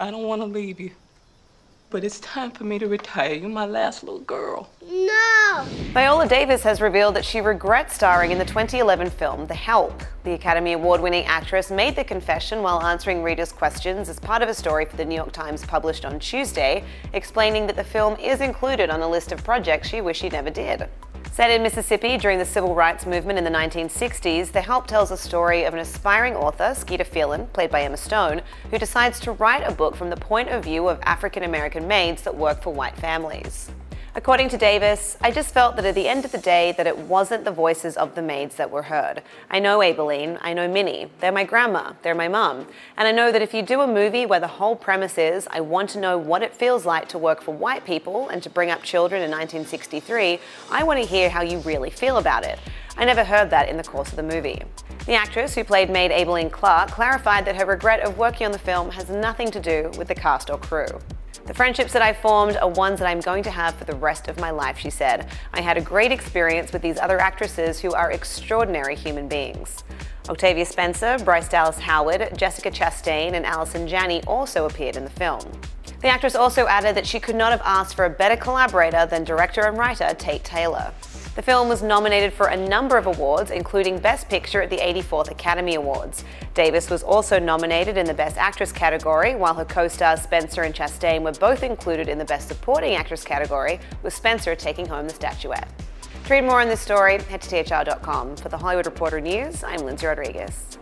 I don't want to leave you, but it's time for me to retire. You're my last little girl. No! Viola Davis has revealed that she regrets starring in the 2011 film The Help. The Academy Award-winning actress made the confession while answering readers' questions as part of a story for The New York Times published on Tuesday, explaining that the film is included on a list of projects she wished she never did. Set in Mississippi during the civil rights movement in the 1960s, The Help tells a story of an aspiring author, Skeeter Phelan, played by Emma Stone, who decides to write a book from the point of view of African-American maids that work for white families. According to Davis, I just felt that at the end of the day that it wasn't the voices of the maids that were heard. I know Abilene, I know Minnie, they're my grandma, they're my mum. And I know that if you do a movie where the whole premise is, I want to know what it feels like to work for white people and to bring up children in 1963, I want to hear how you really feel about it. I never heard that in the course of the movie. The actress who played maid Abilene Clark clarified that her regret of working on the film has nothing to do with the cast or crew. The friendships that I formed are ones that I'm going to have for the rest of my life, she said. I had a great experience with these other actresses who are extraordinary human beings. Octavia Spencer, Bryce Dallas Howard, Jessica Chastain, and Allison Janney also appeared in the film. The actress also added that she could not have asked for a better collaborator than director and writer Tate Taylor. The film was nominated for a number of awards, including Best Picture at the 84th Academy Awards. Davis was also nominated in the Best Actress category, while her co-stars Spencer and Chastain were both included in the Best Supporting Actress category, with Spencer taking home the statuette. To read more on this story, head to THR.com. For The Hollywood Reporter News, I'm Lindsay Rodriguez.